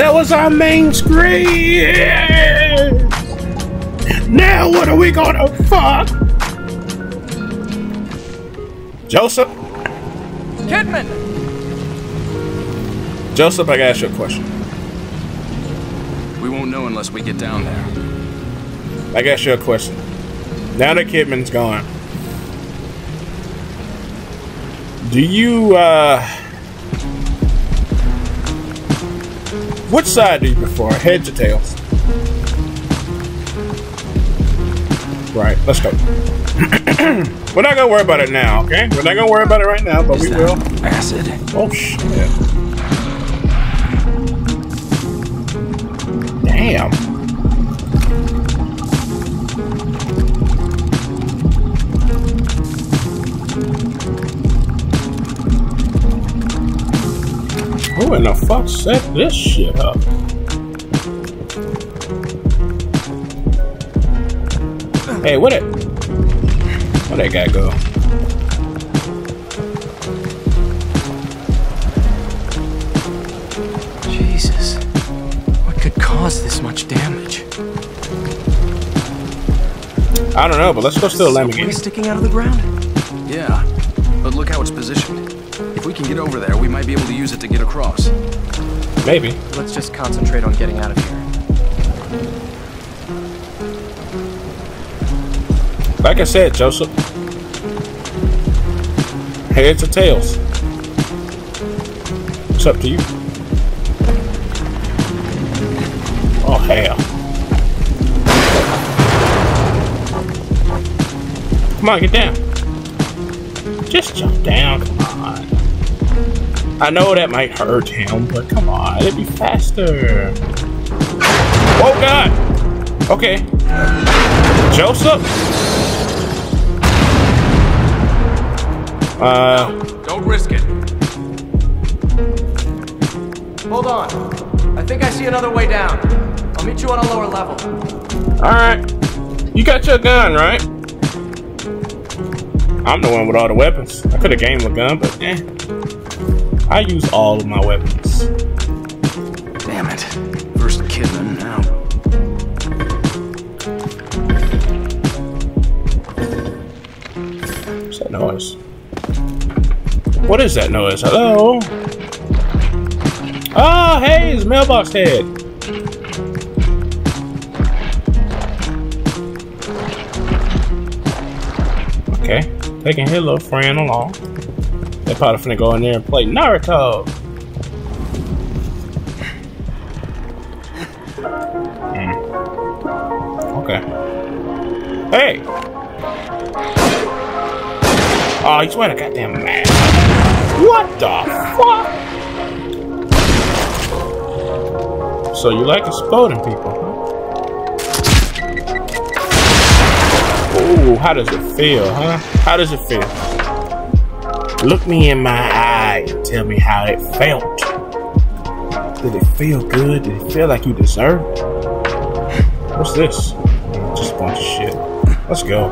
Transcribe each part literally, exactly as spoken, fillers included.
That was our main screen. Now what are we gonna fuck? Joseph? Kidman! Joseph, I gotta ask you a question. We won't know unless we get down there. I gotta ask you a question. Now that Kidman's gone, do you, uh... which side do you prefer? Heads or tails? Right, let's go. We're not gonna worry about it now, okay? We're not gonna worry about it right now, but we will. Acid. Oh shit. Damn. Who in the fuck set this shit up? Hey, what it? Where that guy go? Jesus. What could cause this much damage? I don't know, but let's go steal a Lamborghini. Sticking out of the ground? Yeah, but look how it's positioned. If we can get over there, we might be able to use it to get across. Maybe. Let's just concentrate on getting out of here. Like I said, Joseph, heads or tails? It's up to you. Oh, hell. Come on, get down. Just jump down, come on. I know that might hurt him, but come on, it'd be faster. Oh, God. Okay. Joseph? Uh, don't risk it. Hold on. I think I see another way down. I'll meet you on a lower level. Alright. You got your gun, right? I'm the one with all the weapons. I could have gamed a gun, but eh. I use all of my weapons. Damn it. First Kidman now. What's that noise? What is that noise? Hello? Ah, oh, hey, it's mailbox head. Okay, taking his little friend along. They probably finna go in there and play Naruto. Mm. Okay. Hey! Oh, he's wearing a goddamn mask. What the fuck? So you like exploding people, huh? Ooh, how does it feel, huh? How does it feel? Look me in my eye and tell me how it felt. Did it feel good? Did it feel like you deserve it? What's this? Just a bunch of shit. Let's go.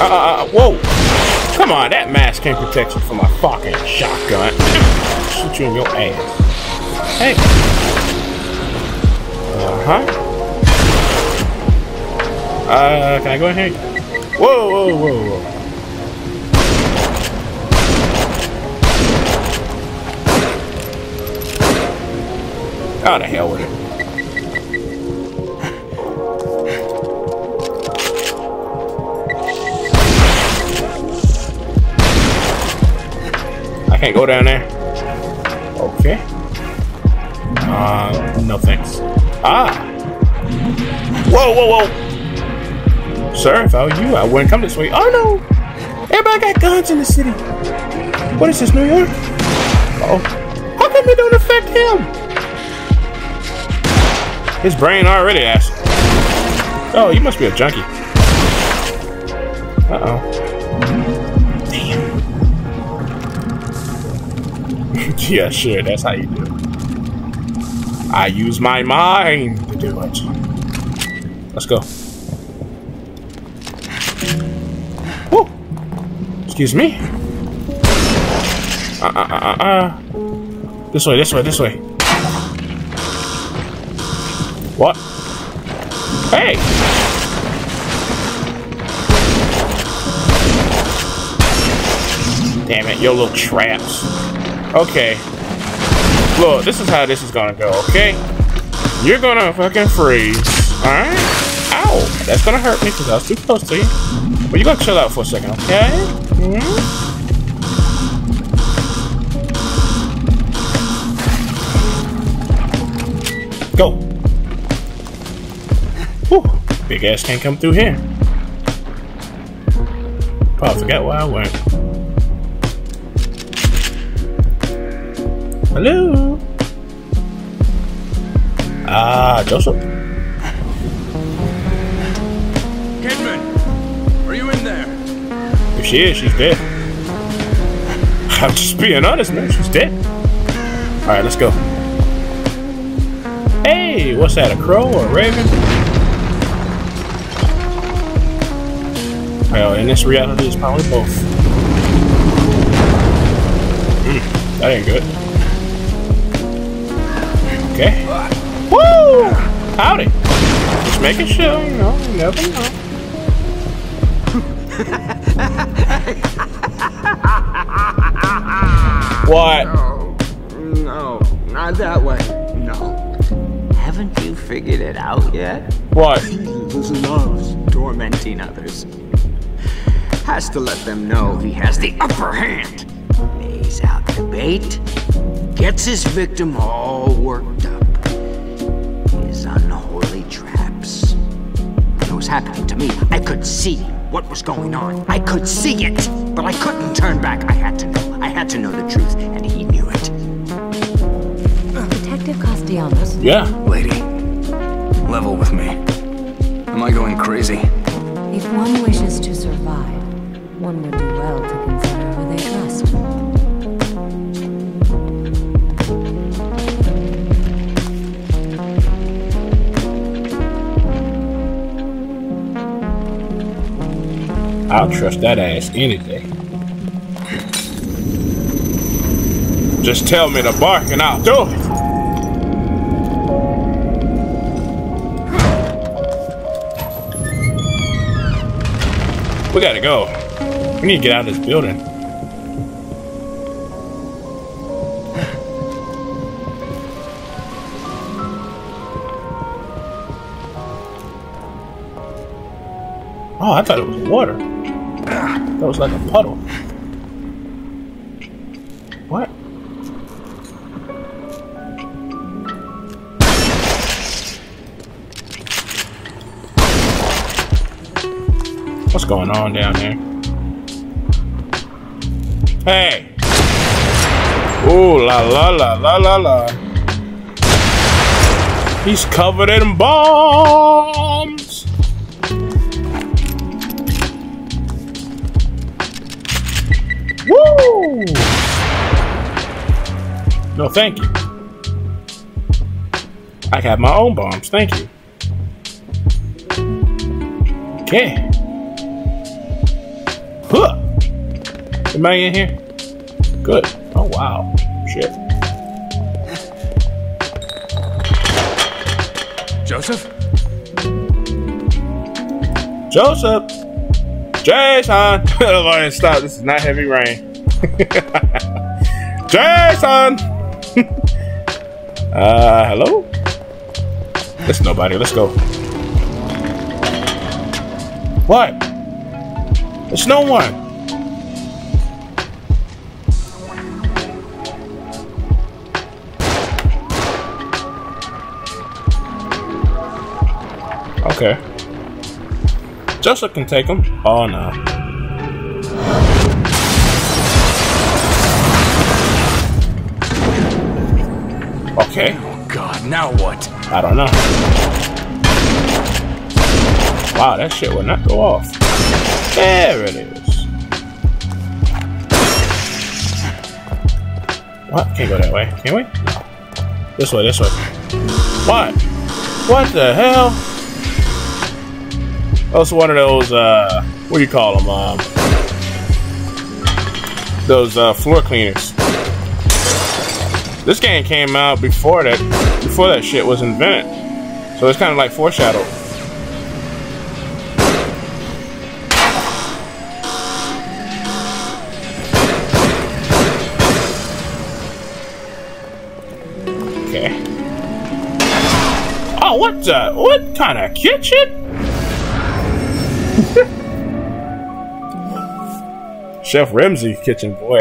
Uh, uh, uh whoa. Come on, that mask can't protect you from my fucking shotgun. Shoot you in your ass. Hey. Uh-huh. Uh, can I go in here? Whoa, whoa, whoa, whoa. Oh, the hell with it. Can't go down there. Okay. Uh, no thanks. Ah. Whoa, whoa, whoa. Sir, if I were you, I wouldn't come this way. Oh no! Everybody got guns in the city. What is this, New York? Uh oh. How come it don't affect him? His brain already asked. Oh, you must be a junkie. Uh oh. Damn. Yeah, sure, that's how you do it. I use my mind to do it. Let's go. Woo! Excuse me. Uh uh uh uh. This way, this way, this way. What? Hey! Damn it, your little traps. Okay. Look, this is how this is gonna go, okay? You're gonna fucking freeze, alright? Ow! That's gonna hurt me because I was too close to you. But you're gonna chill out for a second, okay? Mm-hmm. Go. Whew. Big ass can't come through here. Probably forgot where I went. Hello. Ah, Joseph. Kidman, are you in there? If she is, she's dead. I'm just being honest, man. She's dead. All right, let's go. Hey, what's that, a crow or a raven? Well, in this reality, it's probably both. Mm, that ain't good. Okay. Woo! Howdy! Just making sure, you know, you never know. What? No, no, not that way. No. Haven't you figured it out yet? What? He loves tormenting others. Has to let them know he has the upper hand. Lays out the bait, gets his victim all worked up. His unholy traps. It was happening to me. I could see what was going on. I could see it, but I couldn't turn back. I had to know. I had to know the truth, and he knew it. Castellanos. Yeah. Lady, level with me. Am I going crazy? If one wishes to survive, one would do well to consider who they trust. I'll trust that ass any day. Just tell me to bark and I'll do it. We gotta go. We need to get out of this building. Oh, I thought it was water. That was like a puddle. What? What's going on down there? Hey! Ooh la la la la la la. He's covered in bombs! Woo! No, thank you. I have my own bombs, thank you. Okay. Huh. Am I in here? Good. Oh wow. Shit. Joseph? Joseph! Jason! Lord, stop. This is not heavy rain. Jason! uh, hello? There's nobody. Let's go. What? There's no one. Okay. Joseph can take him. Oh no. Okay. Oh God. Now what? I don't know. Wow, that shit will not go off. There it is. What? Can't go that way, can we? No. This way, this way. What? What the hell? That was one of those, uh, what do you call them? Um, those, uh, floor cleaners. This game came out before that, before that shit was invented. So it's kind of like foreshadowed. Okay. Oh, what the? What kind of kitchen? Chef Ramsay kitchen, boy.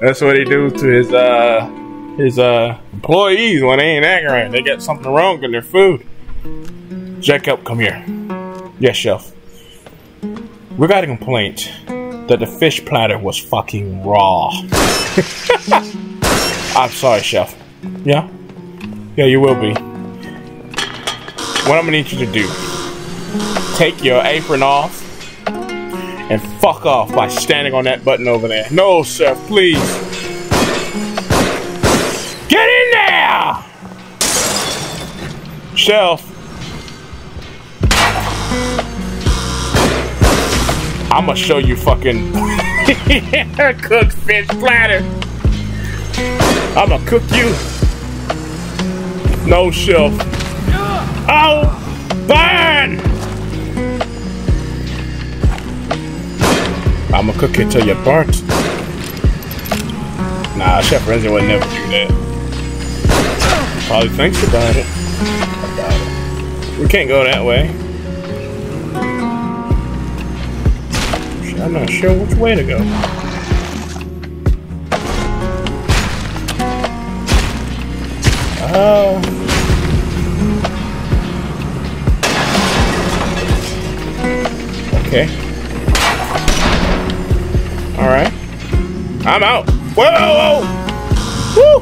That's what he do to his uh his uh employees when they ain't acting right. They got something wrong with their food. Jacob, come here. Yes, chef. We got a complaint that the fish platter was fucking raw. I'm sorry, chef. Yeah? Yeah, you will be. What I'm gonna need you to do, take your apron off and fuck off by standing on that button over there. No, sir, please. Get in there! Shelf. I'ma show you fucking cooked fish platter. I'ma cook you. No, shelf. Oh, burn! I'ma cook it till you're burnt. Nah, Chef Renzo would never do that. Probably thinks about it. About it. We can't go that way. I'm not sure which way to go. Oh. Okay. All right, I'm out. Whoa! Woo!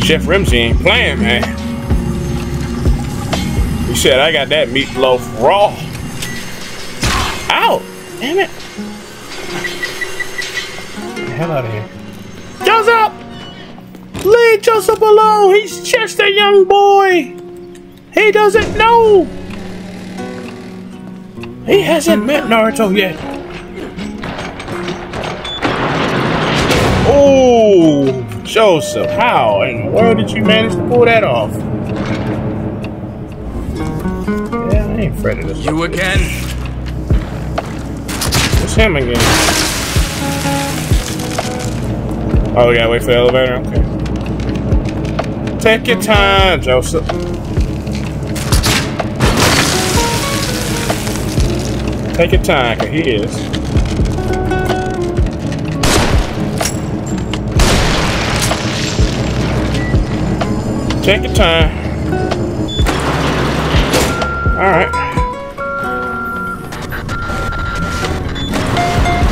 Chef Ramsay ain't playing, man. He said I got that meatloaf raw. Ow! Damn it! Get the hell out of here! Joseph! Leave Joseph alone. He's just a young boy. He doesn't know. He hasn't met Naruto yet. Oh, Joseph, how in the world did you manage to pull that off? Yeah, I ain't afraid of this. You again? It's him again. Oh, we gotta wait for the elevator? Okay. Take your time, Joseph. Take your time, cause he is. Take your time. Alright.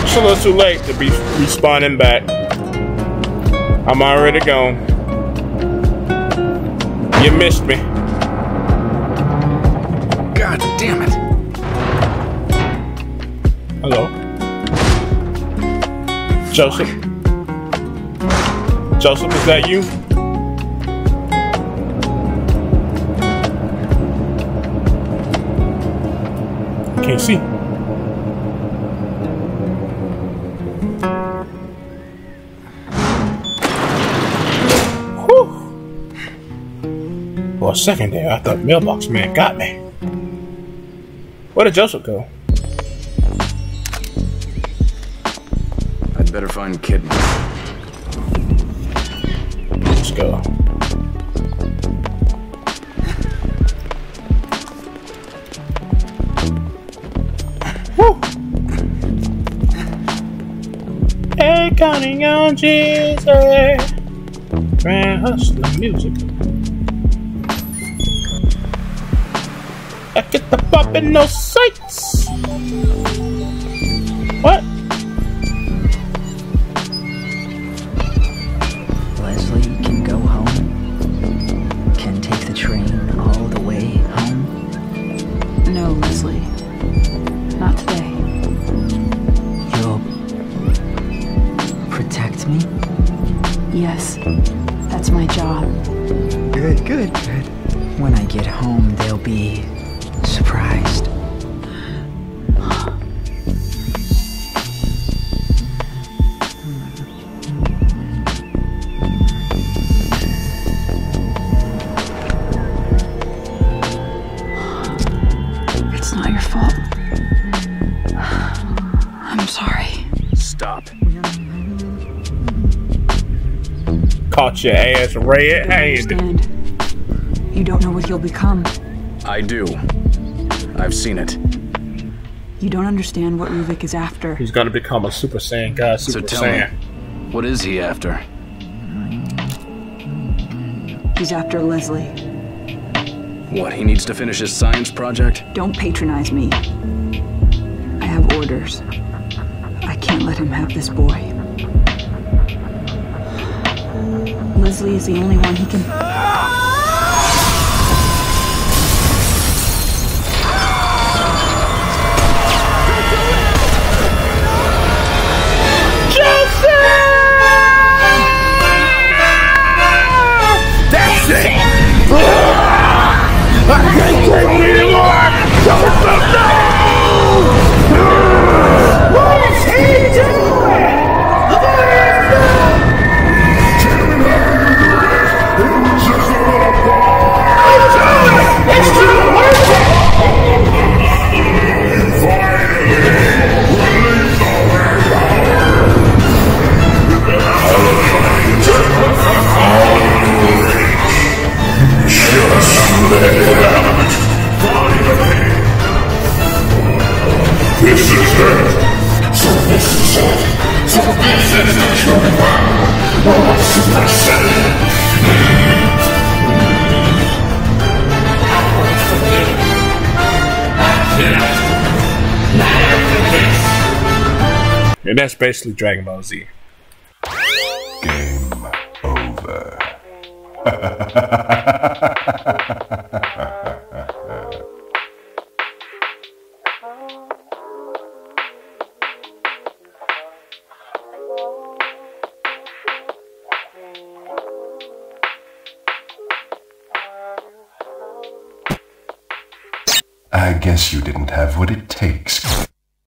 It's a little too late to be respawning back. I'm already gone. You missed me. God damn it. Hello. Joseph? Joseph, is that you? Can't see. Whew. For a second there, I thought mailbox man got me. Where did Joseph go? I'd better find Kidman. Let's go. Counting on Jesus. Grand hustling music. I get the poppin' no sights. What? Leslie can go home. Can take the train all the way home. No, Leslie. Not today. Me? Yes, that's my job. Good, good, good. When I get home, they'll be surprised. caught your ass red-handed. You don't know what you'll become. I do. I've seen it. You don't understand what Ruvik is after. He's gonna become a Super Saiyan God. Super so tell Saiyan. Me, what is he after? He's after Leslie. What, he needs to finish his science project? Don't patronize me. I have orders. I can't let him have this boy. Leslie is the only one he can... Ah! I can't take me anymore! Joseph, no! What is he doing? What is that? It's too worth it! Just let it out. This is it. So this is it. So this is the true world. Oh, Super Saiyan. I work for you. I cannot. Not after this. And that's basically Dragon Ball Z. Game over. I guess you didn't have what it takes.